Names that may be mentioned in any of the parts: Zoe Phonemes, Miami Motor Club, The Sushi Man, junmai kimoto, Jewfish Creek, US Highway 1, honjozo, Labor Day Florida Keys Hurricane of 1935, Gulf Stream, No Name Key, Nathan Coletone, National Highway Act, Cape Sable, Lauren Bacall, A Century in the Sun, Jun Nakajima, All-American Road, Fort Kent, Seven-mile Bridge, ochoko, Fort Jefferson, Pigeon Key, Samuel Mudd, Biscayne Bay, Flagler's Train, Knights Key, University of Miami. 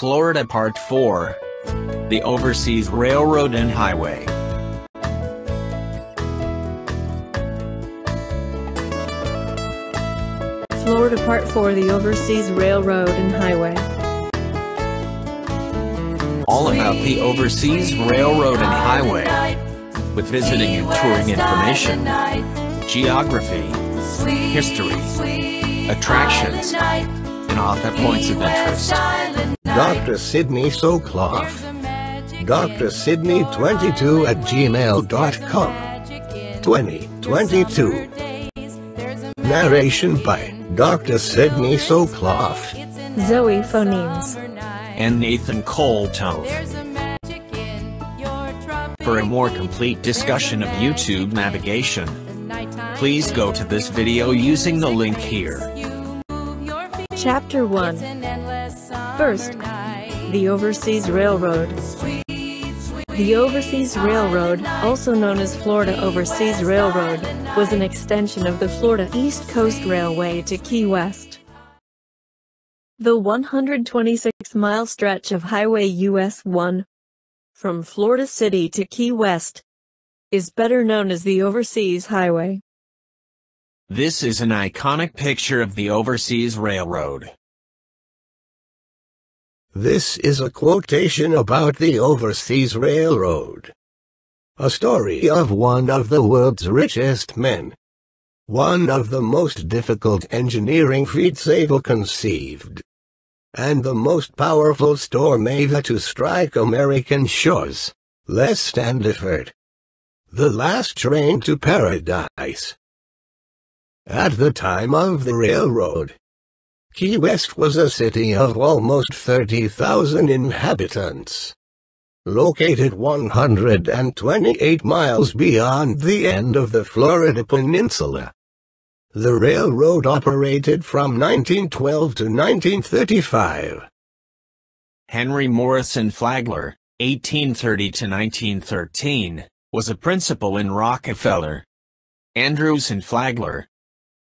Florida Part 4. The Overseas Railroad and Highway. Florida Part 4, the Overseas Railroad and Highway. All about the Overseas Railroad and Highway, with visiting and touring information, geography, history, attractions, and author points of interest. Dr. Sidney Soclof, drsydney22@gmail.com, 2022. Narration by Dr. Sidney Soclof, Zoe Phonemes, and Nathan Coletone. For a more complete discussion of YouTube navigation, please go to this video using the link here. Chapter 1. First, the Overseas Railroad. The Overseas Railroad, also known as Florida Overseas Railroad, was an extension of the Florida East Coast Railway to Key West. The 126-mile stretch of Highway US 1, from Florida City to Key West, is better known as the Overseas Highway. This is an iconic picture of the Overseas Railroad. This is a quotation about the Overseas Railroad. A story of one of the world's richest men. One of the most difficult engineering feats ever conceived. And the most powerful storm ever to strike American shores, lest Standiford. The last train to paradise. At the time of the railroad, Key West was a city of almost 30,000 inhabitants, located 128 miles beyond the end of the Florida Peninsula. The railroad operated from 1912 to 1935. Henry Morrison Flagler, 1830 to 1913, was a principal in Rockefeller, Andrews and Flagler,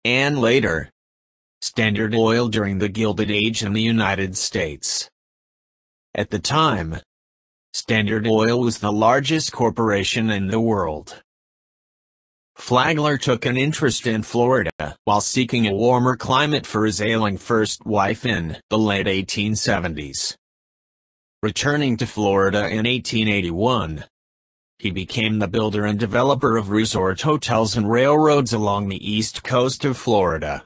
and later, Standard Oil during the Gilded Age in the United States. At the time, Standard Oil was the largest corporation in the world. Flagler took an interest in Florida while seeking a warmer climate for his ailing first wife in the late 1870s. Returning to Florida in 1881, he became the builder and developer of resort hotels and railroads along the east coast of Florida.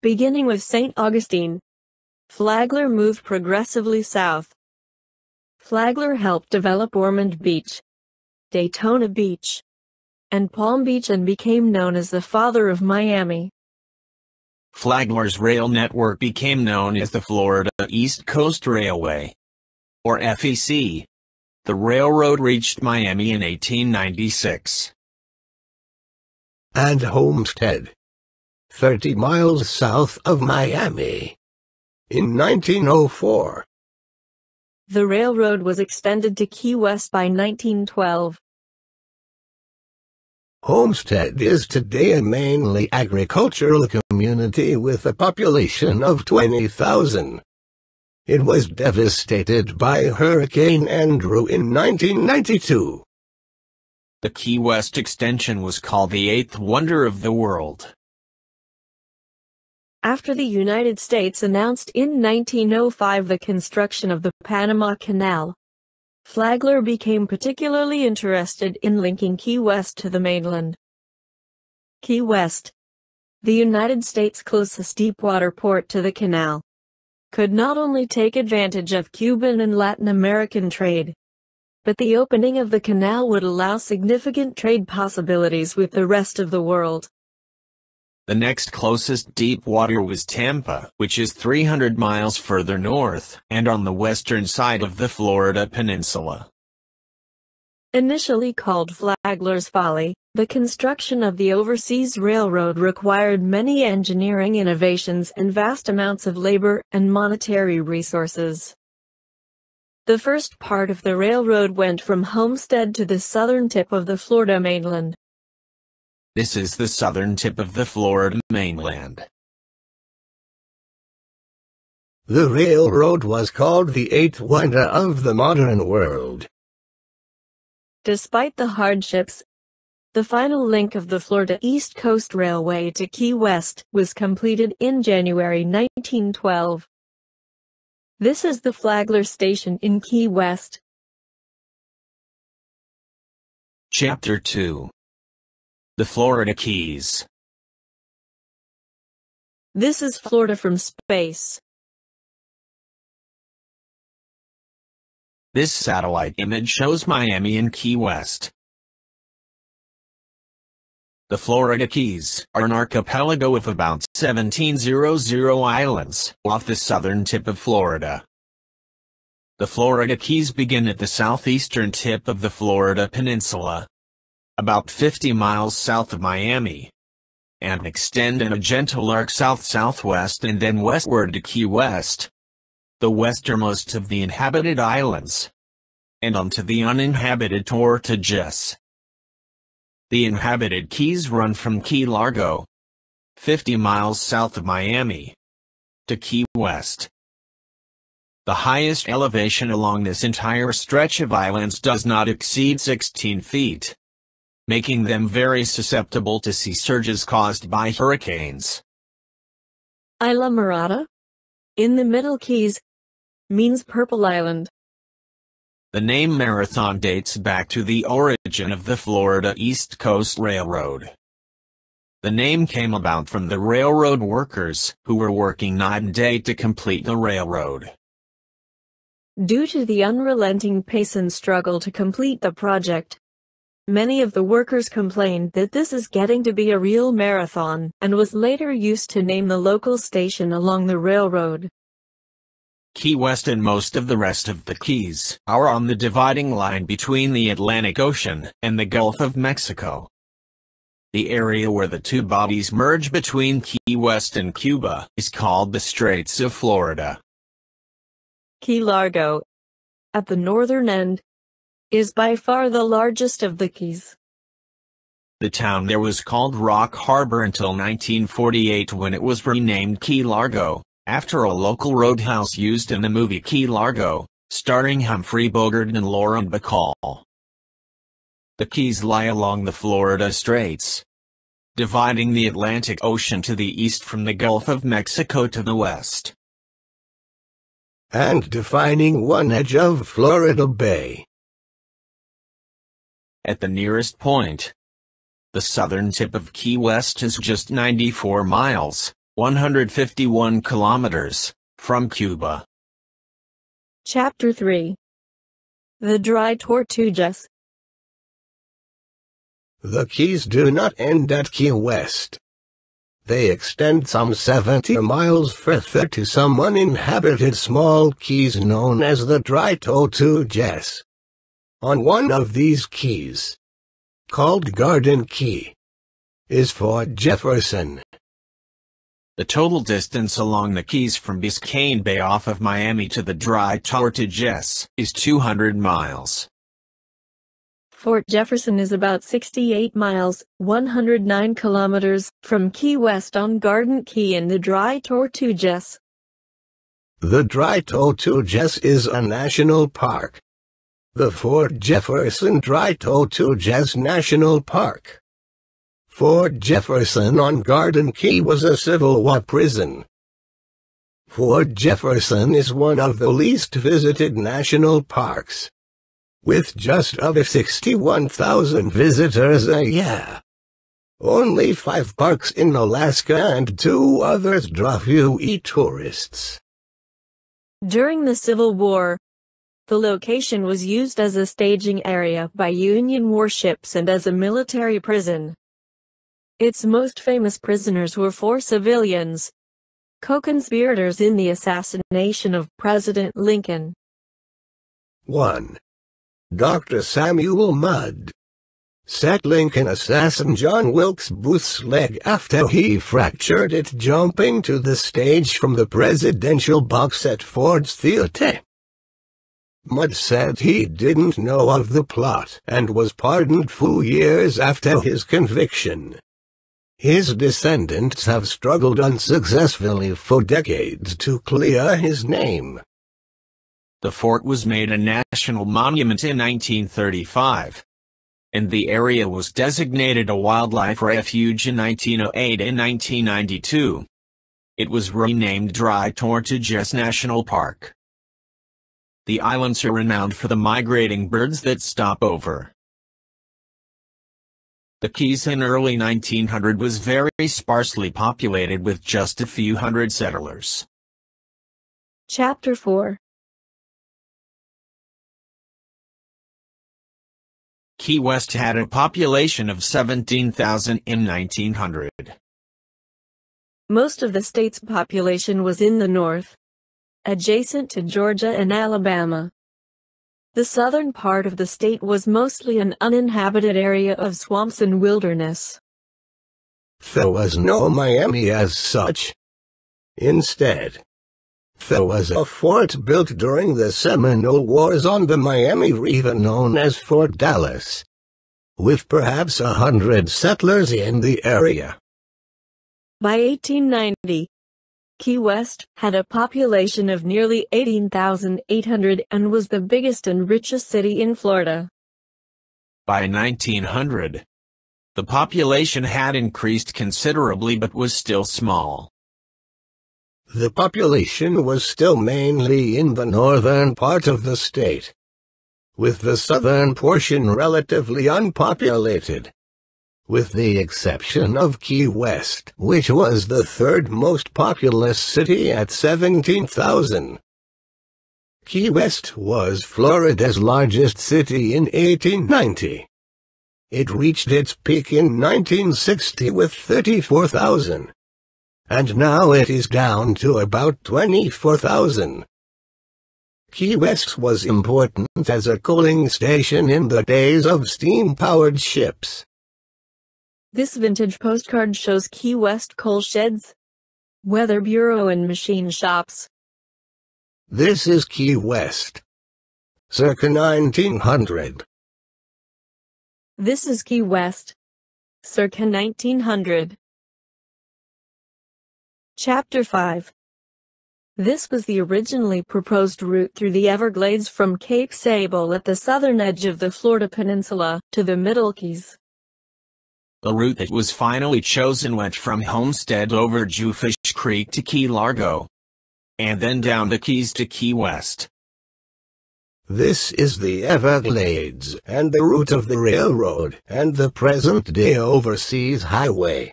Beginning with St. Augustine, Flagler moved progressively south. Flagler helped develop Ormond Beach, Daytona Beach, and Palm Beach and became known as the father of Miami. Flagler's rail network became known as the Florida East Coast Railway, or FEC. The railroad reached Miami in 1896. And Homestead, 30 miles south of Miami, in 1904. The railroad was extended to Key West by 1912. Homestead is today a mainly agricultural community with a population of 20,000. It was devastated by Hurricane Andrew in 1992. The Key West extension was called the Eighth Wonder of the World. After the United States announced in 1905 the construction of the Panama Canal, Flagler became particularly interested in linking Key West to the mainland. Key West, the United States' closest deepwater port to the canal, could not only take advantage of Cuban and Latin American trade, but the opening of the canal would allow significant trade possibilities with the rest of the world. The next closest deep water was Tampa, which is 300 miles further north and on the western side of the Florida Peninsula. Initially called Flagler's Folly, the construction of the Overseas Railroad required many engineering innovations and vast amounts of labor and monetary resources. The first part of the railroad went from Homestead to the southern tip of the Florida mainland. This is the southern tip of the Florida mainland. The railroad was called the eighth wonder of the modern world. Despite the hardships, the final link of the Florida East Coast Railway to Key West was completed in January 1912. This is the Flagler Station in Key West. Chapter 2. The Florida Keys. This is Florida from space. This satellite image shows Miami and Key West. The Florida Keys are an archipelago of about 1700 islands off the southern tip of Florida. The Florida Keys begin at the southeastern tip of the Florida Peninsula, about 50 miles south of Miami, and extend in a gentle arc south-southwest and then westward to Key West, the westernmost of the inhabited islands, and onto the uninhabited Tortugas. The inhabited Keys run from Key Largo, 50 miles south of Miami, to Key West. The highest elevation along this entire stretch of islands does not exceed 16 feet, making them very susceptible to sea surges caused by hurricanes. Islamorada, in the Middle Keys, means Purple Island. The name Marathon dates back to the origin of the Florida East Coast Railroad. The name came about from the railroad workers who were working night and day to complete the railroad. Due to the unrelenting pace and struggle to complete the project, many of the workers complained that this is getting to be a real marathon, and was later used to name the local station along the railroad. Key West and most of the rest of the Keys are on the dividing line between the Atlantic Ocean and the Gulf of Mexico. The area where the two bodies merge between Key West and Cuba is called the Straits of Florida. Key Largo, at the northern end, is by far the largest of the Keys. The town there was called Rock Harbor until 1948, when it was renamed Key Largo, after a local roadhouse used in the movie Key Largo, starring Humphrey Bogart and Lauren Bacall. The Keys lie along the Florida Straits, dividing the Atlantic Ocean to the east from the Gulf of Mexico to the west, and defining one edge of Florida Bay. At the nearest point, the southern tip of Key West is just 94 miles. 151 kilometers from Cuba. Chapter 3. The Dry Tortugas. The Keys do not end at Key West. They extend some 70 miles further to some uninhabited small keys known as the Dry Tortugas. On one of these keys, called Garden Key, is Fort Jefferson. The total distance along the Keys from Biscayne Bay off of Miami to the Dry Tortugas is 200 miles. Fort Jefferson is about 68 miles, 109 kilometers, from Key West on Garden Key in the Dry Tortugas. The Dry Tortugas is a national park. The Fort Jefferson Dry Tortugas National Park. Fort Jefferson on Garden Key was a Civil War prison. Fort Jefferson is one of the least visited national parks, with just over 61,000 visitors a year. Only 5 parks in Alaska and 2 others draw few tourists. During the Civil War, the location was used as a staging area by Union warships and as a military prison. Its most famous prisoners were 4 civilians, co-conspirators in the assassination of President Lincoln. 1. Dr. Samuel Mudd set Lincoln assassin John Wilkes Booth's leg after he fractured it jumping to the stage from the presidential box at Ford's Theater. Mudd said he didn't know of the plot and was pardoned 4 years after his conviction. His descendants have struggled unsuccessfully for decades to clear his name. The fort was made a national monument in 1935, and the area was designated a wildlife refuge in 1908 and 1992. It was renamed Dry Tortugas National Park. The islands are renowned for the migrating birds that stop over. The Keys in early 1900 was very sparsely populated with just a few hundred settlers. Chapter 4. Key West had a population of 17,000 in 1900. Most of the state's population was in the north, adjacent to Georgia and Alabama. The southern part of the state was mostly an uninhabited area of swamps and wilderness. There was no Miami as such. Instead, there was a fort built during the Seminole Wars on the Miami River known as Fort Dallas, with perhaps 100 settlers in the area. By 1890, Key West had a population of nearly 18,800 and was the biggest and richest city in Florida. By 1900, the population had increased considerably but was still small. The population was still mainly in the northern part of the state, with the southern portion relatively unpopulated, with the exception of Key West, which was the third most populous city at 17,000. Key West was Florida's largest city in 1890. It reached its peak in 1960 with 34,000. And now it is down to about 24,000. Key West was important as a coaling station in the days of steam-powered ships. This vintage postcard shows Key West coal sheds, weather bureau and machine shops. This is Key West, circa 1900. This is Key West, circa 1900. Chapter 5. This was the originally proposed route through the Everglades from Cape Sable at the southern edge of the Florida Peninsula to the Middle Keys. The route that was finally chosen went from Homestead over Jewfish Creek to Key Largo, and then down the Keys to Key West. This is the Everglades and the route of the railroad and the present-day Overseas Highway,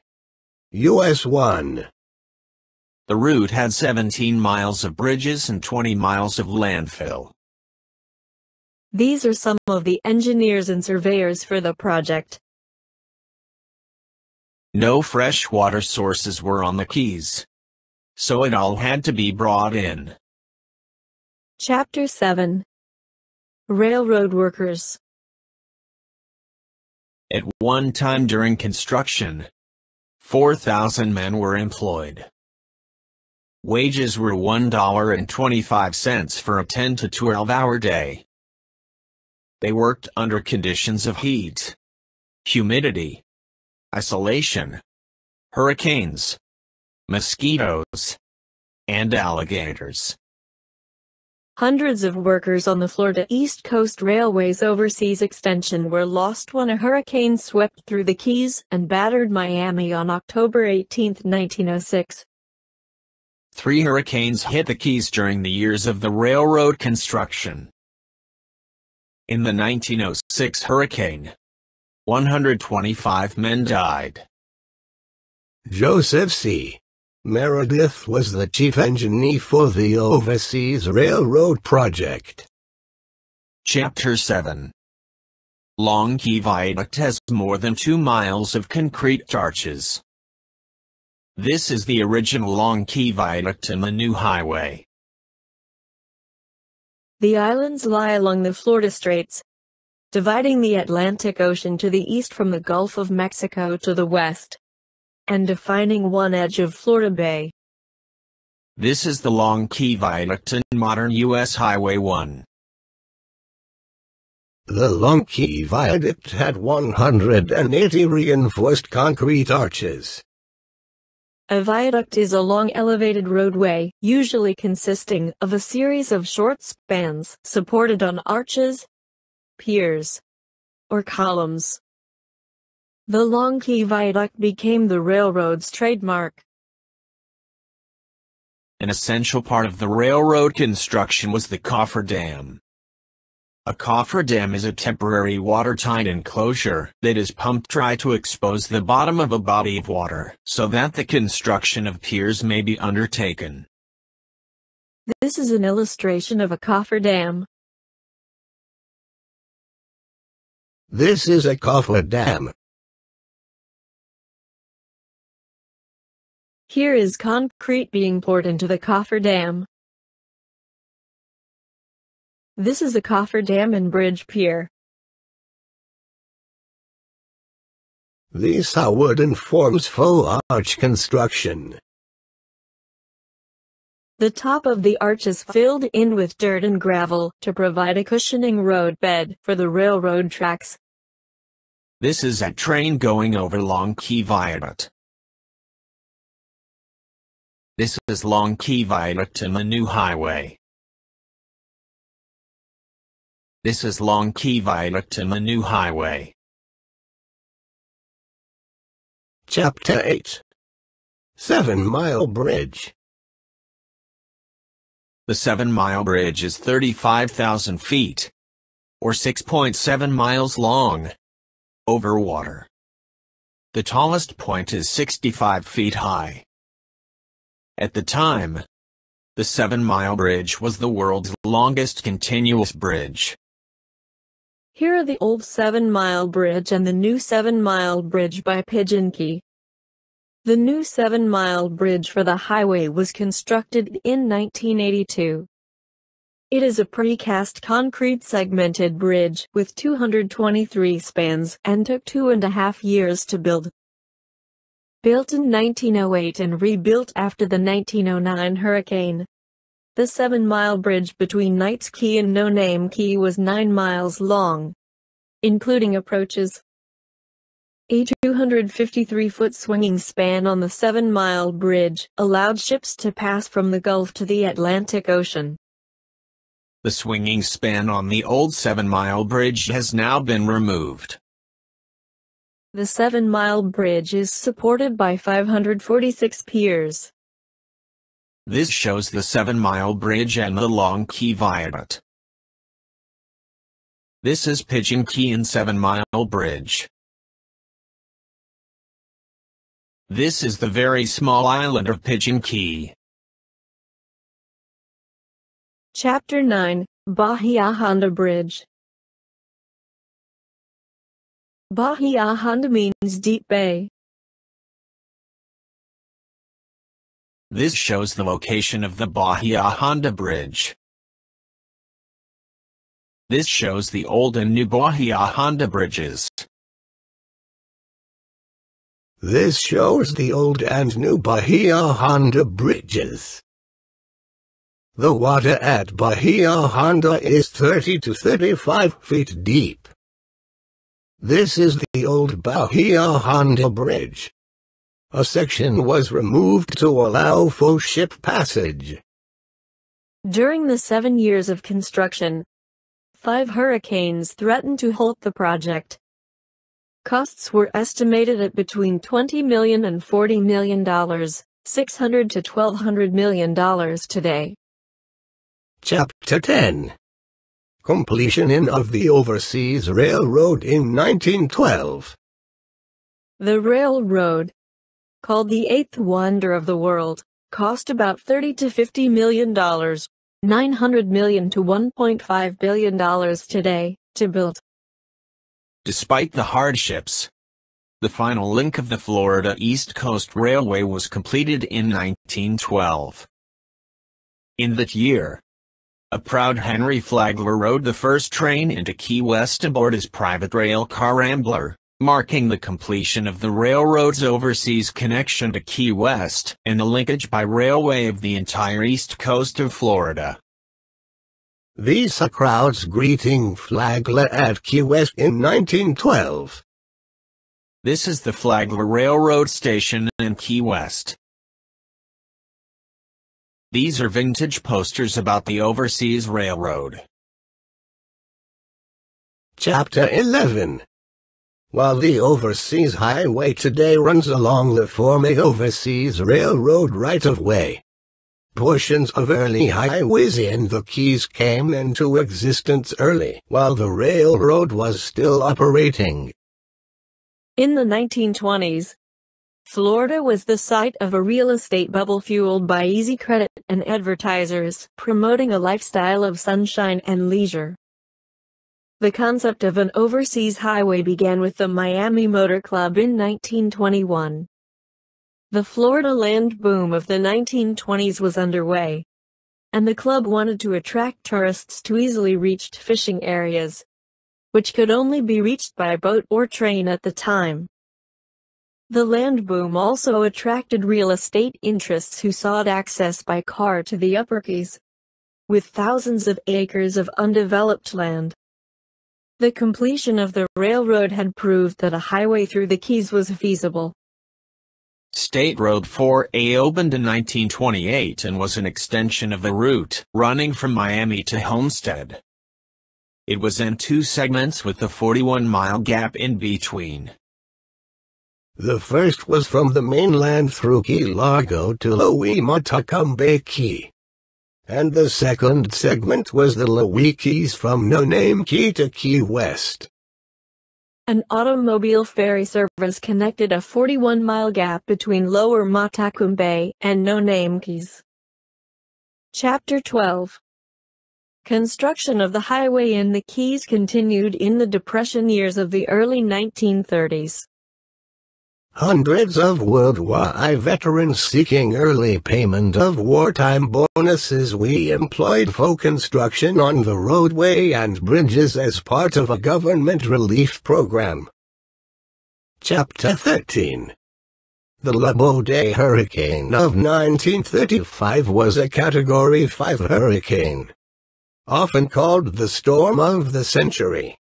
US 1. The route had 17 miles of bridges and 20 miles of landfill. These are some of the engineers and surveyors for the project. No fresh water sources were on the Keys, so it all had to be brought in. Chapter 7. Railroad workers. At one time during construction, 4,000 men were employed. Wages were $1.25 for a 10 to 12-hour day. They worked under conditions of heat, humidity, isolation, hurricanes, mosquitoes, and alligators. Hundreds of workers on the Florida East Coast Railway's overseas extension were lost when a hurricane swept through the Keys and battered Miami on October 18, 1906. 3 hurricanes hit the Keys during the years of the railroad construction. In the 1906 hurricane, 125 men died. Joseph C. Meredith was the chief engineer for the Overseas Railroad project. Chapter 7. Long Key Viaduct has more than 2 miles of concrete arches. This is the original Long Key Viaduct and the new highway. The islands lie along the Florida Straits, dividing the Atlantic Ocean to the east from the Gulf of Mexico to the west, and defining one edge of Florida Bay. This is the Long Key Viaduct and modern US Highway 1. The Long Key Viaduct had 180 reinforced concrete arches. A viaduct is a long elevated roadway, usually consisting of a series of short spans supported on arches, piers, or columns. The Long Key Viaduct became the railroad's trademark. An essential part of the railroad construction was the cofferdam. A cofferdam is a temporary watertight enclosure that is pumped dry to expose the bottom of a body of water so that the construction of piers may be undertaken. This is an illustration of a cofferdam. This is a cofferdam. Here is concrete being poured into the cofferdam. This is a cofferdam and bridge pier. These are wooden forms for arch construction. The top of the arch is filled in with dirt and gravel to provide a cushioning roadbed for the railroad tracks. This is a train going over Long Key Viaduct. This is Long Key Viaduct and the new highway. This is Long Key Viaduct and the new highway. Chapter 8. 7-mile Bridge. The 7-mile Bridge is 35,000 feet, or 6.7 miles long, over water. The tallest point is 65 feet high. At the time, the 7-mile Bridge was the world's longest continuous bridge. Here are the old 7-mile Bridge and the new 7-mile Bridge by Pigeon Key. The new 7-mile Bridge for the highway was constructed in 1982. It is a precast concrete segmented bridge with 223 spans and took 2.5 years to build. Built in 1908 and rebuilt after the 1909 hurricane. The 7-mile bridge between Knights Key and No Name Key was 9 miles long, including approaches. A 253-foot swinging span on the 7-mile bridge allowed ships to pass from the Gulf to the Atlantic Ocean. The swinging span on the old 7-mile bridge has now been removed. The 7-mile bridge is supported by 546 piers. This shows the 7-mile bridge and the Long Key Viaduct. This is Pigeon Key and 7-mile bridge. This is the very small island of Pigeon Key. Chapter 9, Bahia Honda Bridge. Bahia Honda means deep bay. This shows the location of the Bahia Honda Bridge. This shows the old and new Bahia Honda bridges. This shows the old and new Bahia Honda bridges. The water at Bahia Honda is 30 to 35 feet deep. This is the old Bahia Honda bridge. A section was removed to allow for ship passage. During the 7 years of construction, 5 hurricanes threatened to halt the project. Costs were estimated at between $20 million and $40 million, $600 to $1,200 million today. Chapter 10. Completion of the Overseas Railroad in 1912. The railroad, called the eighth wonder of the world, cost about $30 to $50 million, $900 million to $1.5 billion today, to build. Despite the hardships, the final link of the Florida East Coast Railway was completed in 1912. In that year, a proud Henry Flagler rode the first train into Key West aboard his private rail car Rambler, marking the completion of the railroad's overseas connection to Key West and the linkage by railway of the entire east coast of Florida. These are crowds greeting Flagler at Key West in 1912. This is the Flagler Railroad Station in Key West. These are vintage posters about the Overseas Railroad. Chapter 11. While the Overseas Highway today runs along the former Overseas Railroad right-of-way, portions of early highways in the Keys came into existence early while the railroad was still operating. In the 1920s, Florida was the site of a real estate bubble fueled by easy credit and advertisers promoting a lifestyle of sunshine and leisure. The concept of an overseas highway began with the Miami Motor Club in 1921. The Florida land boom of the 1920s was underway, and the club wanted to attract tourists to easily reached fishing areas, which could only be reached by boat or train at the time. The land boom also attracted real estate interests who sought access by car to the Upper Keys, with thousands of acres of undeveloped land. The completion of the railroad had proved that a highway through the Keys was feasible. State Road 4A opened in 1928 and was an extension of a route running from Miami to Homestead. It was in two segments with a 41-mile gap in between. The first was from the mainland through Key Largo to Lower Matecumbe Key, and the second segment was the Lower Keys from No Name Key to Key West. An automobile ferry service connected a 41-mile gap between Lower Matecumbe and No Name Keys. Chapter 12. Construction of the highway in the Keys continued in the Depression years of the early 1930s. Hundreds of World War I veterans seeking early payment of wartime bonuses were employed for construction on the roadway and bridges as part of a government relief program. Chapter 13. The Laborde Hurricane of 1935 was a Category 5 hurricane, often called the storm of the century.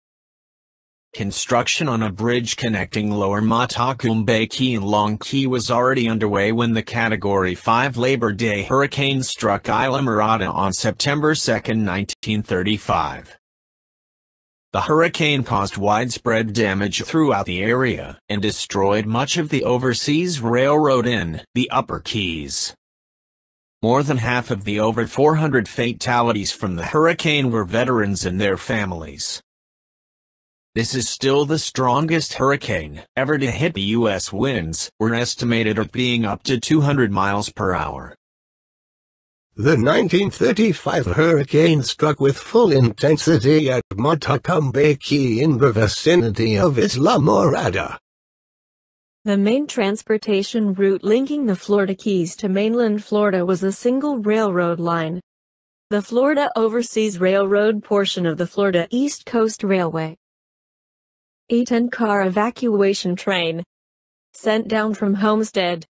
Construction on a bridge connecting Lower Matecumbe Key and Long Key was already underway when the Category 5 Labor Day hurricane struck Islamorada on September 2, 1935. The hurricane caused widespread damage throughout the area and destroyed much of the Overseas Railroad in the Upper Keys. More than half of the over 400 fatalities from the hurricane were veterans and their families. This is still the strongest hurricane ever to hit. The U.S. winds were estimated at being up to 200 miles per hour. The 1935 hurricane struck with full intensity at Matecumbe Key in the vicinity of Islamorada. The main transportation route linking the Florida Keys to mainland Florida was a single railroad line, the Florida Overseas Railroad portion of the Florida East Coast Railway. A 10-car evacuation train, sent down from Homestead,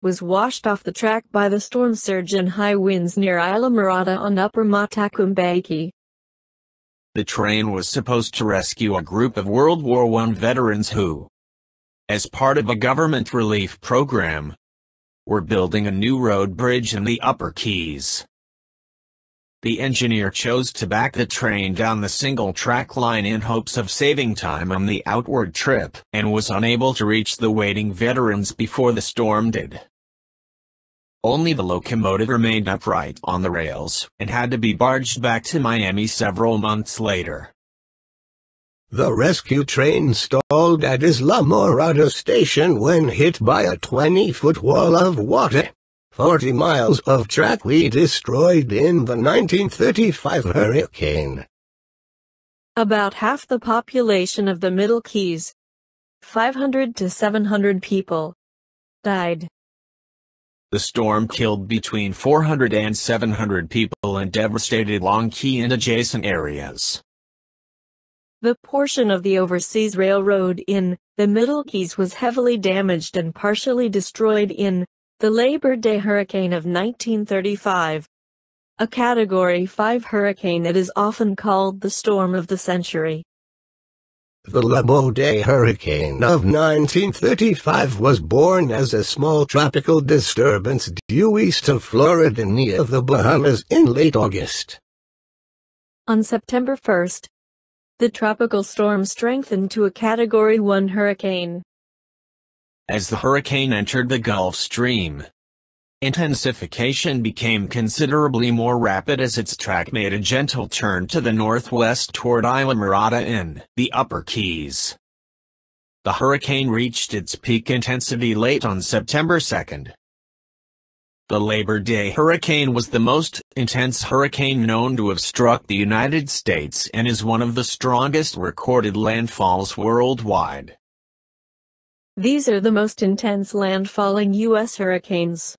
was washed off the track by the storm surge and high winds near Islamorada on Upper Matecumbe Key. The train was supposed to rescue a group of World War I veterans who, as part of a government relief program, were building a new road bridge in the Upper Keys. The engineer chose to back the train down the single track line in hopes of saving time on the outward trip, and was unable to reach the waiting veterans before the storm did. Only the locomotive remained upright on the rails and had to be barged back to Miami several months later. The rescue train stalled at Islamorada station when hit by a 20-foot wall of water. 40 miles of track were destroyed in the 1935 hurricane. About half the population of the Middle Keys, 500 to 700 people, died. The storm killed between 400 and 700 people and devastated Long Key and adjacent areas. The portion of the Overseas Railroad in the Middle Keys was heavily damaged and partially destroyed in the Labor Day hurricane of 1935. a Category 5 hurricane that is often called the storm of the century. The Labonde hurricane of 1935 was born as a small tropical disturbance due east of Florida near the Bahamas in late August. On September 1st, the tropical storm strengthened to a Category 1 hurricane. As the hurricane entered the Gulf Stream, intensification became considerably more rapid as its track made a gentle turn to the northwest toward Islamorada in the Upper Keys. The hurricane reached its peak intensity late on September 2nd. The Labor Day hurricane was the most intense hurricane known to have struck the United States and is one of the strongest recorded landfalls worldwide. These are the most intense landfalling U.S. hurricanes.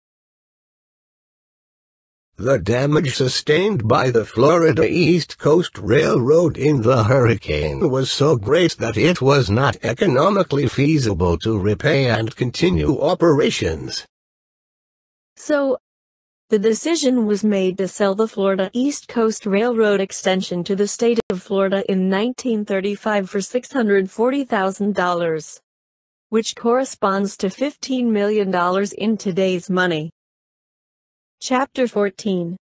The damage sustained by the Florida East Coast Railroad in the hurricane was so great that it was not economically feasible to repay and continue operations. So, the decision was made to sell the Florida East Coast Railroad extension to the state of Florida in 1935 for $640,000. Which corresponds to $15 million in today's money. Chapter 14.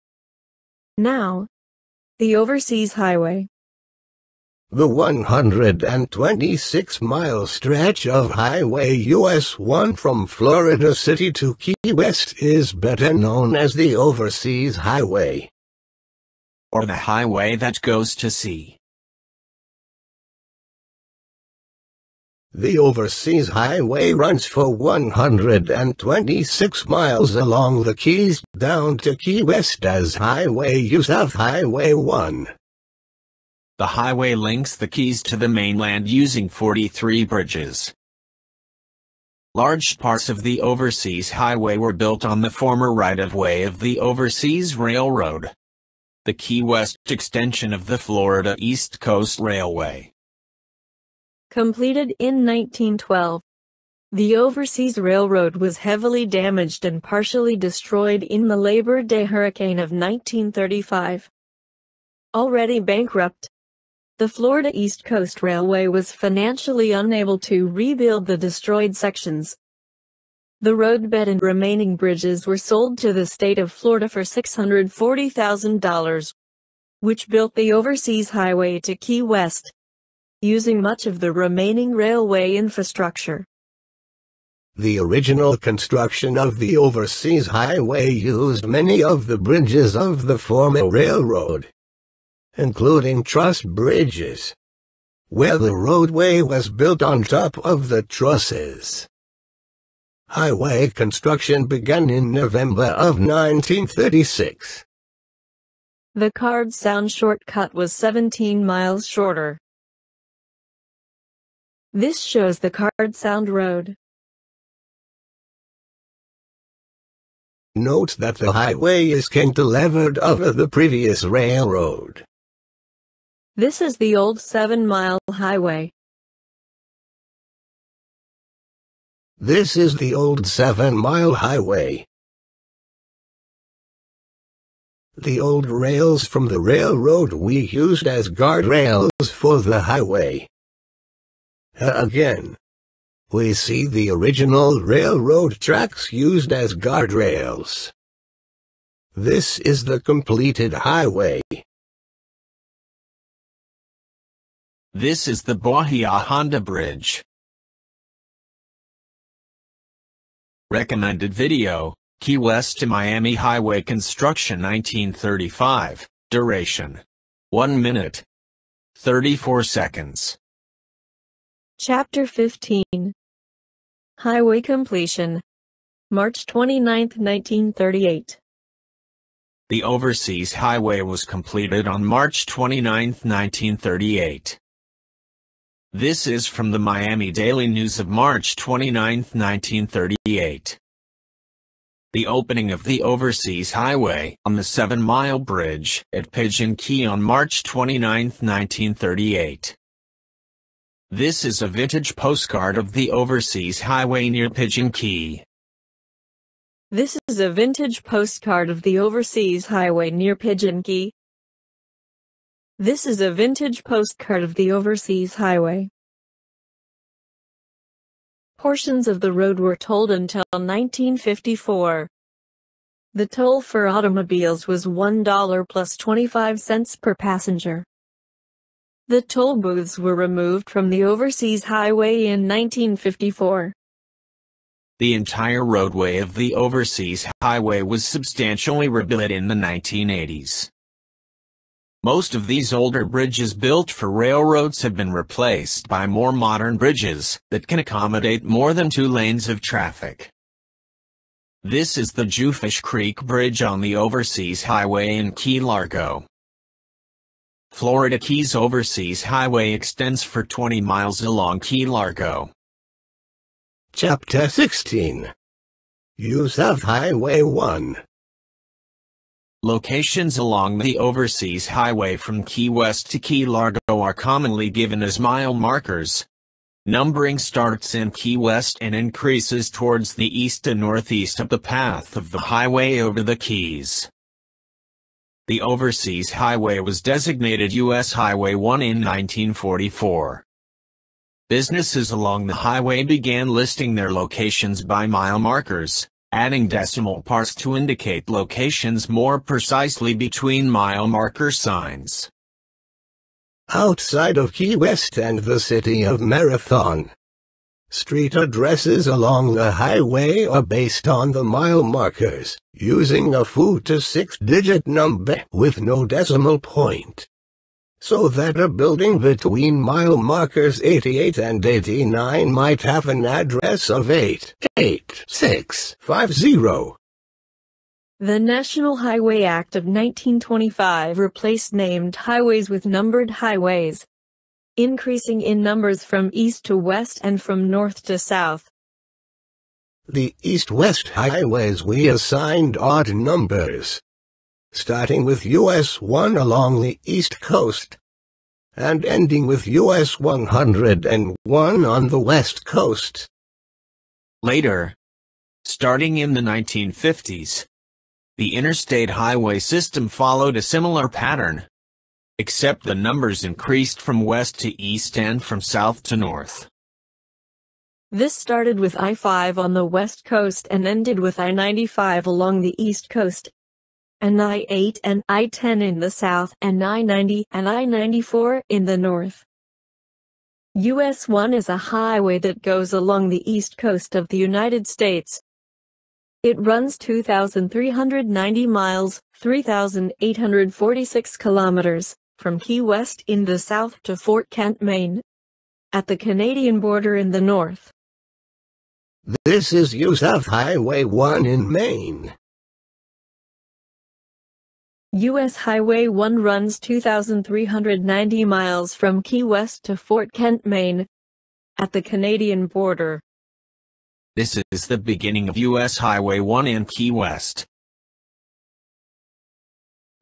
Now, the Overseas Highway. The 126-mile stretch of Highway US 1 from Florida City to Key West is better known as the Overseas Highway, or the highway that goes to sea. The Overseas Highway runs for 126 miles along the Keys down to Key West as Highway US Highway 1. The highway links the Keys to the mainland using 43 bridges. Large parts of the Overseas Highway were built on the former right-of-way of the Overseas Railroad, the Key West extension of the Florida East Coast Railway. Completed in 1912, the Overseas Railroad was heavily damaged and partially destroyed in the Labor Day hurricane of 1935. Already bankrupt, the Florida East Coast Railway was financially unable to rebuild the destroyed sections. The roadbed and remaining bridges were sold to the state of Florida for $640,000, which built the Overseas Highway to Key West, using much of the remaining railway infrastructure. The original construction of the Overseas Highway used many of the bridges of the former railroad, including truss bridges, where the roadway was built on top of the trusses. Highway construction began in November of 1936. The Card Sound shortcut was 17 miles shorter. This shows the Card Sound Road. Note that the highway is cantilevered over the previous railroad. This is the old 7-mile highway. This is the old 7-mile highway. The old rails from the railroad we used as guardrails for the highway. Again, we see the original railroad tracks used as guardrails. This is the completed highway. This is the Bahia Honda Bridge. Recommended video, Key West to Miami Highway Construction 1935, duration 1 minute, 34 seconds. Chapter 15. Highway completion. March 29, 1938. The Overseas Highway was completed on March 29, 1938. This is from the Miami Daily News of March 29, 1938. The opening of the Overseas Highway on the Seven-Mile Bridge at Pigeon Key on March 29, 1938. This is a vintage postcard of the Overseas Highway near Pigeon Key. This is a vintage postcard of the Overseas Highway near Pigeon Key. This is a vintage postcard of the Overseas Highway. Portions of the road were tolled until 1954. The toll for automobiles was $1 plus 25 cents per passenger. The toll booths were removed from the Overseas Highway in 1954. The entire roadway of the Overseas Highway was substantially rebuilt in the 1980s. Most of these older bridges built for railroads have been replaced by more modern bridges that can accommodate more than 2 lanes of traffic. This is the Jewfish Creek Bridge on the Overseas Highway in Key Largo. Florida Keys Overseas Highway extends for 20 miles along Key Largo. Chapter 16. Use of Highway 1. Locations along the Overseas Highway from Key West to Key Largo are commonly given as mile markers. Numbering starts in Key West and increases towards the east and northeast of the path of the highway over the Keys. The Overseas Highway was designated US Highway 1 in 1944. Businesses along the highway began listing their locations by mile markers, adding decimal parts to indicate locations more precisely between mile marker signs. Outside of Key West and the city of Marathon, street addresses along the highway are based on the mile markers, using a 4 to 6-digit number with no decimal point, so that a building between mile markers 88 and 89 might have an address of 88650. The National Highway Act of 1925 replaced named highways with numbered highways, increasing in numbers from east to west and from north to south. The east-west highways we assigned odd numbers, starting with US 1 along the east coast, and ending with US 101 on the west coast. Later, starting in the 1950s, the interstate highway system followed a similar pattern, except the numbers increased from west to east and from south to north. This started with I-5 on the west coast and ended with I-95 along the east coast, and I-8 and I-10 in the south, and I-90 and I-94 in the north. US 1 is a highway that goes along the east coast of the United States. It runs 2,390 miles, 3,846 kilometers, from Key West in the south to Fort Kent, Maine, at the Canadian border in the north. This is US Highway 1 in Maine. US Highway 1 runs 2,390 miles from Key West to Fort Kent, Maine, at the Canadian border. This is the beginning of US Highway 1 in Key West.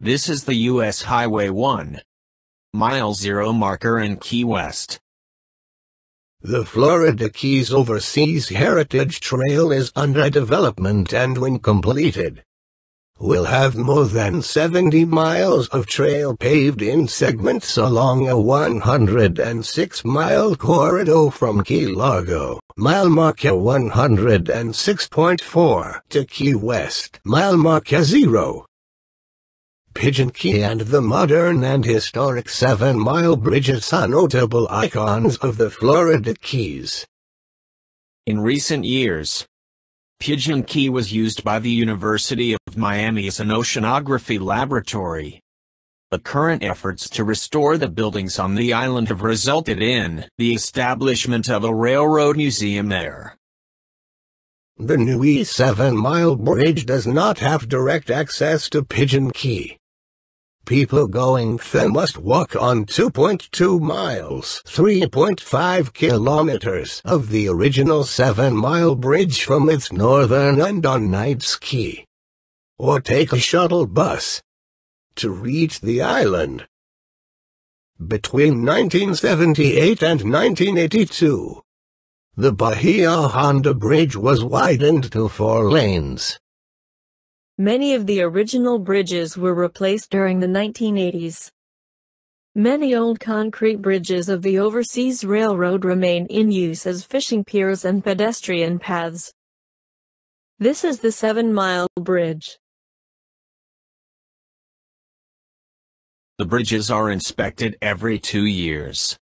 This is the US Highway 1, mile 0 marker in Key West. The Florida Keys Overseas Heritage Trail is under development, and when completed, we'll have more than 70 miles of trail paved in segments along a 106-mile corridor from Key Largo, mile marker 106.4, to Key West, mile marker 0. Pigeon Key and the modern and historic Seven-mile Bridges are notable icons of the Florida Keys. In recent years, Pigeon Key was used by the University of Miami as an oceanography laboratory, but current efforts to restore the buildings on the island have resulted in the establishment of a railroad museum there. The new 7-mile bridge does not have direct access to Pigeon Key. People going there must walk on 2.2 miles, 3.5 kilometers of the original 7-mile bridge from its northern end on Knights Key, or take a shuttle bus to reach the island. Between 1978 and 1982, the Bahia Honda Bridge was widened to 4 lanes, Many of the original bridges were replaced during the 1980s. Many old concrete bridges of the Overseas Railroad remain in use as fishing piers and pedestrian paths. This is the Seven-mile Bridge. The bridges are inspected every 2 years.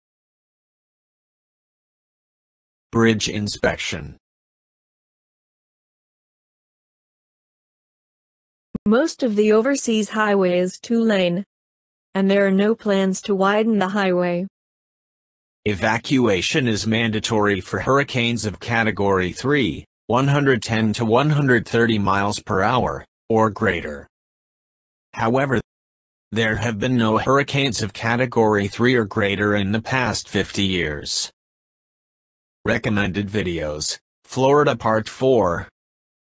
Bridge inspection. Most of the Overseas Highway is two-lane, and there are no plans to widen the highway. Evacuation is mandatory for hurricanes of Category 3, 110 to 130 miles per hour, or greater. However, there have been no hurricanes of Category 3 or greater in the past 50 years. Recommended videos, Florida Part 4.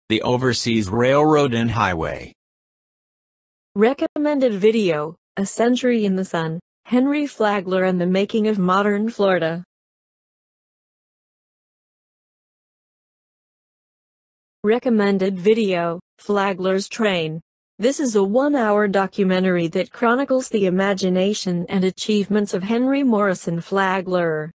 The Overseas Railroad and Highway. Recommended video, A Century in the Sun, Henry Flagler and the Making of Modern Florida. Recommended video, Flagler's Train. This is a one-hour documentary that chronicles the imagination and achievements of Henry Morrison Flagler,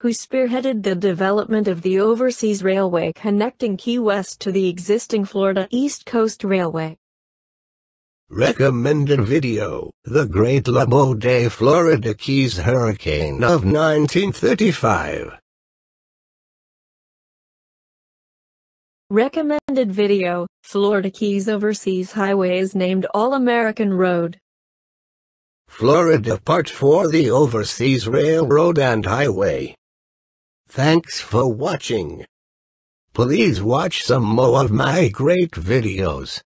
who spearheaded the development of the Overseas Railway connecting Key West to the existing Florida East Coast Railway. Recommended video, The Great Labor Day Florida Keys Hurricane of 1935. Recommended video, Florida Keys Overseas Highway is named All-American Road. Florida Part 4, The Overseas Railroad and Highway. Thanks for watching. Please watch some more of my great videos.